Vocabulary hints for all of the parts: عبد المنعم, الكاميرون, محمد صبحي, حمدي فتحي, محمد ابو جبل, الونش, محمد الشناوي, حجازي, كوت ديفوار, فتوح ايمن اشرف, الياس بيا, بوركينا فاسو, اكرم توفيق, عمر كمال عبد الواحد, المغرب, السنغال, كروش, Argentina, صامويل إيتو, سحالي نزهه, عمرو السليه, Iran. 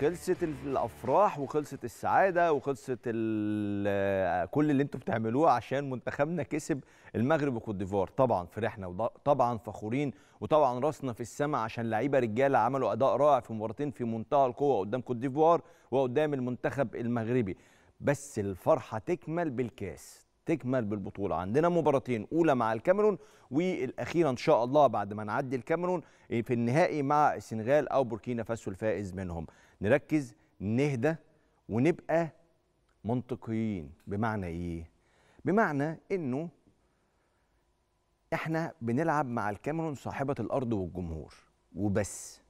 خلصت الافراح وخلصت السعاده وخلصت كل اللي انتم بتعملوه عشان منتخبنا كسب المغرب وكوت ديفوار. طبعا فرحنا وطبعا فخورين وطبعا راسنا في السماء عشان لعيبه رجاله عملوا اداء رائع في مباراتين في منتهى القوه قدام كوت ديفوار وقدام المنتخب المغربي. بس الفرحه تكمل بالكاس، تكمل بالبطوله. عندنا مباراتين، اولى مع الكاميرون والاخيره ان شاء الله بعد ما نعدي الكاميرون في النهائي مع السنغال او بوركينا فاسو الفائز منهم. نركز، نهدى، ونبقى منطقيين. بمعنى ايه؟ بمعنى انه احنا بنلعب مع الكاميرون صاحبه الارض والجمهور وبس.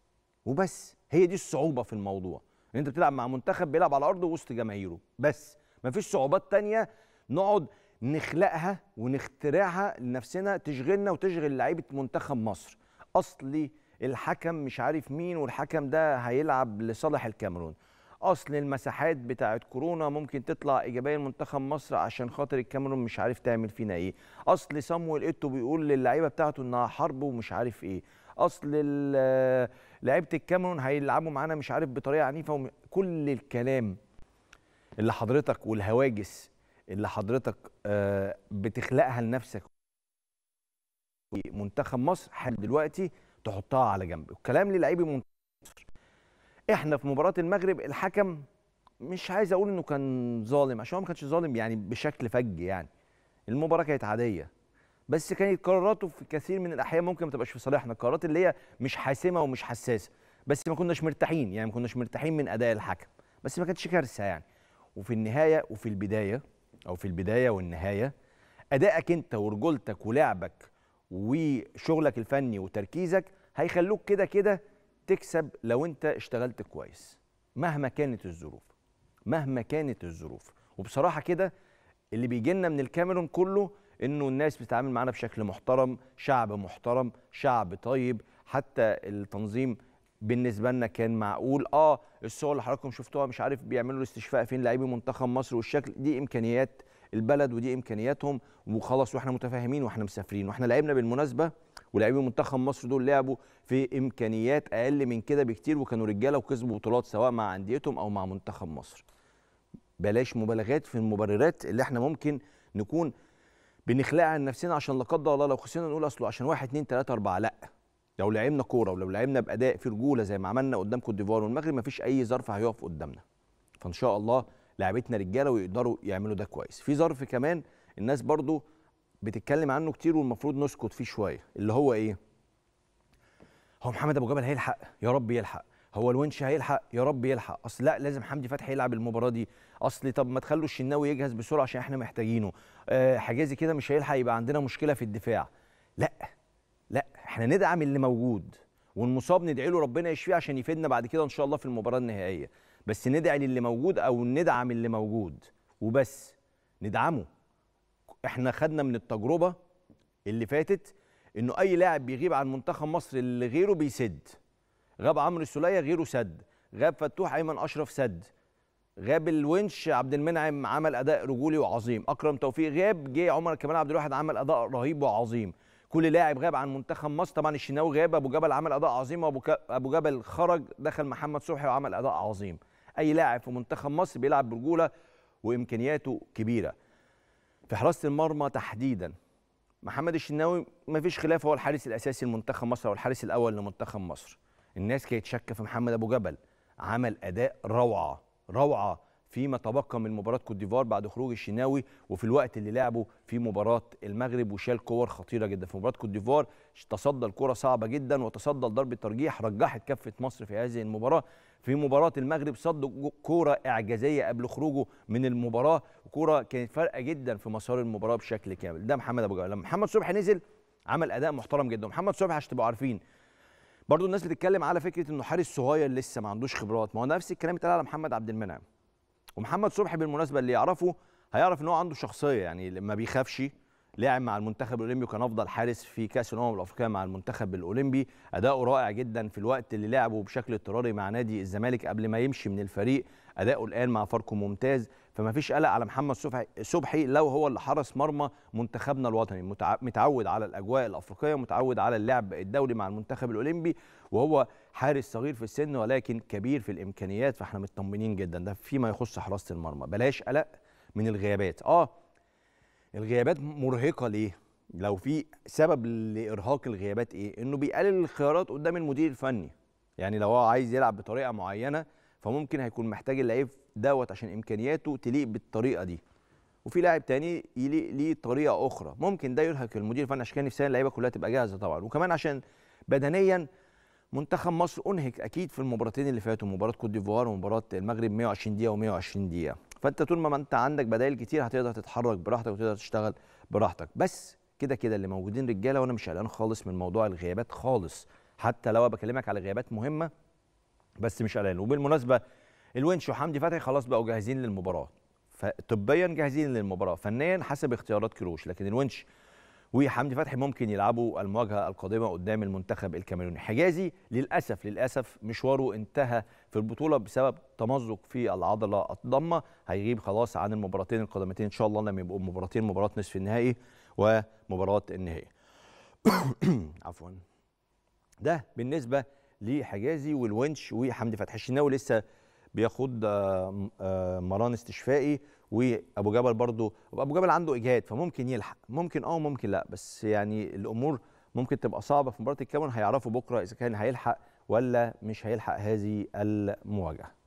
هي دي الصعوبه في الموضوع، ان انت بتلعب مع منتخب بيلعب على ارضه وسط جماهيره، بس مفيش صعوبات تانيه نقعد نخلقها ونخترعها لنفسنا تشغلنا وتشغل لعيبه منتخب مصر. اصلي الحكم مش عارف مين والحكم ده هيلعب لصالح الكاميرون، اصل المساحات بتاعت كورونا ممكن تطلع ايجابيه لمنتخب مصر عشان خاطر الكاميرون مش عارف تعمل فينا ايه، اصل صامويل إيتو بيقول للعيبه بتاعته انها حرب ومش عارف ايه، اصل لعيبه الكاميرون هيلعبوا معانا مش عارف بطريقه عنيفه كل الكلام اللي حضرتك والهواجس اللي حضرتك بتخلقها لنفسك منتخب مصر حد دلوقتي تحطها على جنب. الكلام للاعيبه منتخب مصر. احنا في مباراه المغرب الحكم مش عايز اقول انه كان ظالم عشان هو ما كانش ظالم يعني بشكل فج، يعني المباراه كانت عاديه بس كانت قراراته في كثير من الاحيان ممكن ما تبقاش في صالحنا، القرارات اللي هي مش حاسمه ومش حساسه، بس ما كناش مرتاحين، يعني ما كناش مرتاحين من اداء الحكم، بس ما كانتش كارثه يعني. وفي النهايه وفي البدايه أو في البداية والنهاية أدائك أنت ورجولتك ولعبك وشغلك الفني وتركيزك هيخلوك كده كده تكسب لو أنت اشتغلت كويس مهما كانت الظروف وبصراحة كده اللي بيجيلنا من الكاميرون كله إنه الناس بتتعامل معانا بشكل محترم، شعب محترم، شعب طيب، حتى التنظيم بالنسبه لنا كان معقول. الصور اللي حضراتكم شفتوها مش عارف بيعملوا الاستشفاء فين لاعبي منتخب مصر والشكل، دي امكانيات البلد ودي امكانياتهم وخلاص، واحنا متفاهمين واحنا مسافرين واحنا لعبنا بالمناسبه، ولاعبي منتخب مصر دول لعبوا في امكانيات اقل من كده بكتير وكانوا رجاله وكسبوا بطولات سواء مع انديتهم او مع منتخب مصر. بلاش مبالغات في المبررات اللي احنا ممكن نكون بنخلقها لنفسنا عشان لا قدر الله لو خسرنا نقول اصله عشان 1 2 3 4، لا، لو لعبنا كوره ولو لعبنا باداء في رجوله زي ما عملنا قدام كوت ديفوار والمغرب مفيش اي ظرف هيقف قدامنا. فان شاء الله لعبتنا رجاله ويقدروا يعملوا ده كويس. في ظرف كمان الناس برضو بتتكلم عنه كتير والمفروض نسكت فيه شويه، اللي هو ايه؟ هو محمد ابو جبل هيلحق؟ يا رب يلحق. هو الونش هيلحق؟ يا رب يلحق. اصل لا لازم حمدي فتحي يلعب المباراه دي، اصل طب ما تخلوا الشناوي يجهز بسرعه عشان احنا محتاجينه، حجازي كده مش هيلحق يبقى عندنا مشكله في الدفاع. لا، احنا ندعم اللي موجود والمصاب ندعي له ربنا يشفيه عشان يفيدنا بعد كده ان شاء الله في المباراه النهائيه، بس ندعي للي موجود او ندعم اللي موجود وبس، ندعمه. احنا خدنا من التجربه اللي فاتت انه اي لاعب بيغيب عن منتخب مصر اللي غيره بيسد. غاب عمرو السليه غيره سد، غاب فتوح ايمن اشرف سد، غاب الونش عبد المنعم عمل اداء رجولي وعظيم، اكرم توفيق غاب جه عمر كمال عبد الواحد عمل اداء رهيب وعظيم. كل لاعب غاب عن منتخب مصر، طبعا الشناوي غاب، ابو جبل عمل اداء عظيم، ابو جبل خرج دخل محمد صبحي وعمل اداء عظيم. اي لاعب في منتخب مصر بيلعب برجوله وامكانياته كبيره. في حراسه المرمى تحديدا محمد الشناوي مفيش خلاف هو الحارس الاساسي لمنتخب مصر او الحارس الاول لمنتخب مصر. الناس كانت شاكه في محمد ابو جبل، عمل اداء روعه فيما تبقى من مباراه كوت ديفوار بعد خروج الشناوي وفي الوقت اللي لعبه في مباراه المغرب وشال كور خطيره جدا. في مباراه كوت ديفوار تصدى لكره صعبه جدا وتصدى لضربه ترجيح رجحت كفه مصر في هذه المباراه. في مباراه المغرب صد كوره اعجازيه قبل خروجه من المباراه، كوره كانت فارقه جدا في مسار المباراه بشكل كامل. ده محمد ابو جبل. لما محمد صبحي نزل عمل اداء محترم جدا. محمد صبحي عشان تبقوا عارفين برضو الناس بتتكلم على فكره انه حارس صغير لسه ما عندوش خبرات، ما هو نفس الكلام اتقال على محمد عبد المنعم. ومحمد صبحي بالمناسبه اللي يعرفه هيعرف ان هو عنده شخصيه، يعني ما بيخافش، لاعب مع المنتخب الاولمبي وكان افضل حارس في كاس الامم الافريقيه مع المنتخب الاولمبي، اداؤه رائع جدا في الوقت اللي لعبه بشكل اضطراري مع نادي الزمالك قبل ما يمشي من الفريق، اداؤه الان مع فاركو ممتاز، فما فيش قلق على محمد صبحي لو هو اللي حرس مرمى منتخبنا الوطني، متعود على الاجواء الافريقيه، متعود على اللعب الدولي مع المنتخب الاولمبي، وهو حارس صغير في السن ولكن كبير في الامكانيات، فاحنا مطمنين جدا ده فيما يخص حراسه المرمى. بلاش قلق من الغيابات. الغيابات مرهقه ليه؟ لو في سبب لارهاق الغيابات ايه؟ انه بيقلل الخيارات قدام المدير الفني. يعني لو هو عايز يلعب بطريقه معينه فممكن هيكون محتاج اللعيب دوت عشان امكانياته تليق بالطريقه دي، وفي لاعب تاني يليق ليه طريقه اخرى، ممكن ده يرهق المدير الفني. عشان كده نفسنا اللعيبه كلها تبقى جاهزه طبعا، وكمان عشان بدنيا منتخب مصر انهك اكيد في المباراتين اللي فاتوا، مباراه كوت ديفوار ومباراه المغرب 120 دقيقه و120 دقيقه، فانت طول ما انت عندك بدائل كتير هتقدر تتحرك براحتك وتقدر تشتغل براحتك. بس كده اللي موجودين رجاله، وانا مش قلقان خالص من موضوع الغيابات خالص، حتى لو بكلمك على غيابات مهمه بس مش قلقان. وبالمناسبه الونش وحمدي فتحي خلاص بقوا جاهزين للمباراه، فطبيا جاهزين للمباراه، فنيا حسب اختيارات كروش، لكن الونش وحمدي فتحي ممكن يلعبوا المواجهه القادمه قدام المنتخب الكاميروني. حجازي للاسف مشواره انتهى في البطوله بسبب تمزق في العضله الضمه، هيغيب خلاص عن المباراتين القادمتين ان شاء الله لما يبقوا مباراتين، مباراه نصف النهائي ومباراه النهائي. عفوا. ده بالنسبه لحجازي والونش وحمدي فتحي. الشناوي لسه بياخد مران استشفائي، وابو جبل برضو ابو جبل عنده اجهاد فممكن يلحق، ممكن ممكن لا، بس يعني الامور ممكن تبقى صعبه في مباراه الكاميرون. هيعرفوا بكره اذا كان هيلحق ولا مش هيلحق هذه المواجهه.